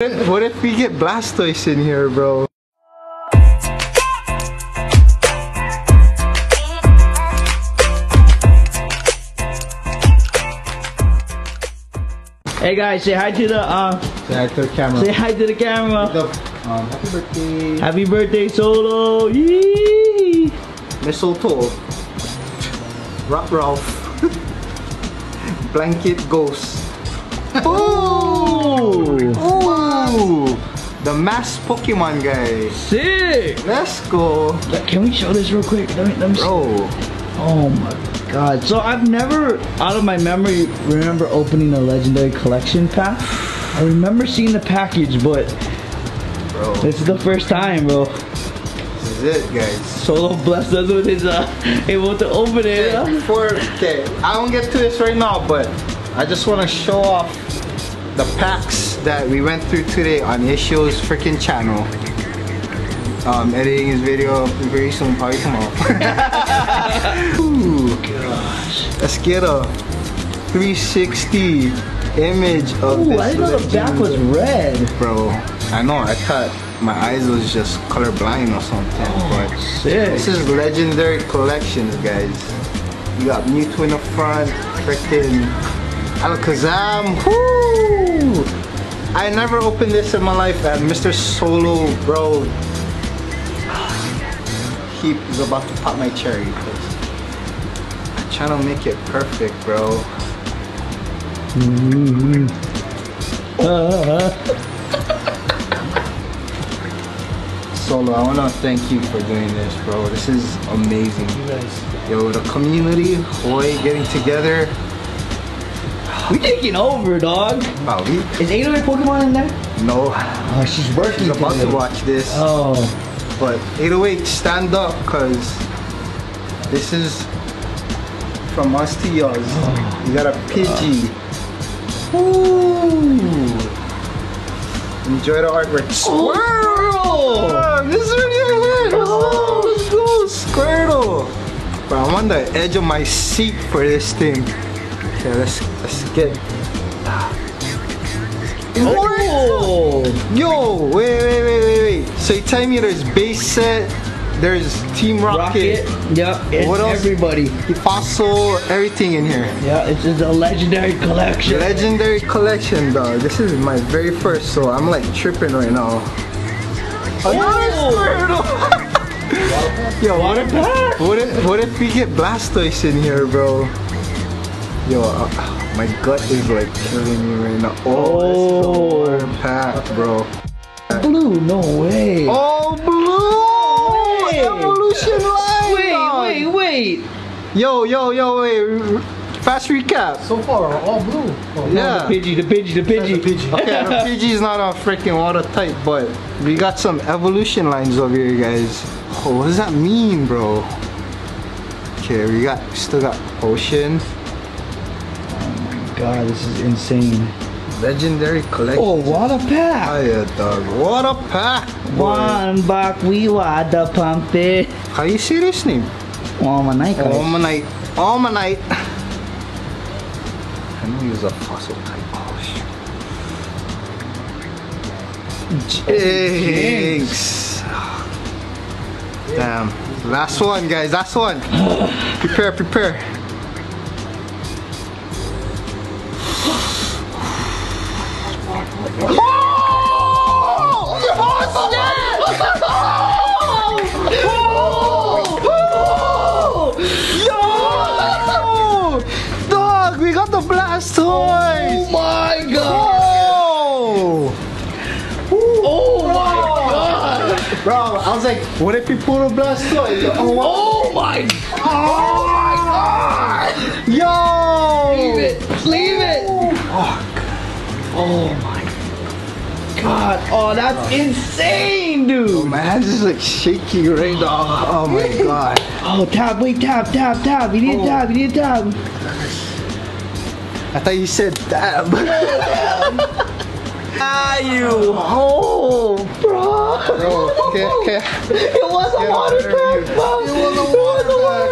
What if we get Blastoise in here, bro? Hey guys, say hi to the camera. Say hi to the camera. Happy birthday. Happy birthday, Solo. Yee. Mistletoe. Rock Ralph. Blanket Ghost. The masked Pokemon guy. Sick! Let's go. Can we show this real quick? Let me see. Oh my god. So I've never, out of my memory, remember opening a Legendary Collection pack. I remember seeing the package, but bro, this is the first time, bro. This is it, guys. Solo blessed us with his able to open it. Okay, I don't get to this right now, but I just want to show off the packs that we went through today on Isho's freaking channel. Editing his video very soon, probably tomorrow. Ooh, gosh. Let's get a 360 image of this. Ooh, I didn't know the back was red. Bro, I know, I thought my eyes was just colorblind or something. Oh, but sick. This is Legendary Collections, guys. You got Mewtwo in the front, freaking Alakazam. Woo! I never opened this in my life, and Mr. Solo, bro, he is about to pop my cherry because I'm trying to make it perfect, bro. Solo, I want to thank you for doing this, bro. This is amazing. Yo, the community, boy, getting together. We taking over, dog. Wow, is 800 Pokemon in there? No. Oh, she's working. She's about to watch this. Oh. But 808, stand up, cause this is from us to yours. Oh, you got a Pidgey. Ooh. Enjoy the artwork. Squirtle. Oh, this is really good. Oh, let's go, Squirtle. Bro, I'm on the edge of my seat for this thing. Okay, let's get. Oh! Yo, wait. So you tell me there's base set, there's Team Rocket. Yep, it's what else? Everybody. The Fossil, everything in here. Yeah, it's a Legendary Collection. Legendary Collection, dog. This is my very first, so I'm like tripping right now. Another Squirtle! Yo, what if we get Blastoise in here, bro? Yo, my gut is like killing me right now. Oh, it's so packed, bro. Blue, no way. Oh, blue! Hey. Evolution line! Wait. Yo, wait. Fast recap. So far, all blue. Oh, yeah. No, the Pidgey. Okay, the Pidgey's not all freaking watertight, but we got some evolution lines over here, guys. Oh, what does that mean, bro? Okay, we still got Ocean. God, this is insane. Legendary Collection. Oh, what a pack! Oh yeah, dog. What a pack! Boy. One buck, we want the pump it. How you say this name? Almanite. I know he was a fossil type. Oh shit. Jinx. Damn. Last one, guys. Last one. Prepare. Yo! Dog, we got the Blastoise! Oh my god! Oh my god! Bro, I was like, what if you pull a Blastoise? Oh my god! Yo! Leave it! Oh my god, oh that's insane, dude! Oh, my hands is like shaking right now. Oh my god. Oh, tap, wait, tap. You need to tap. I thought you said dab. Bro. It was a water pack, bro.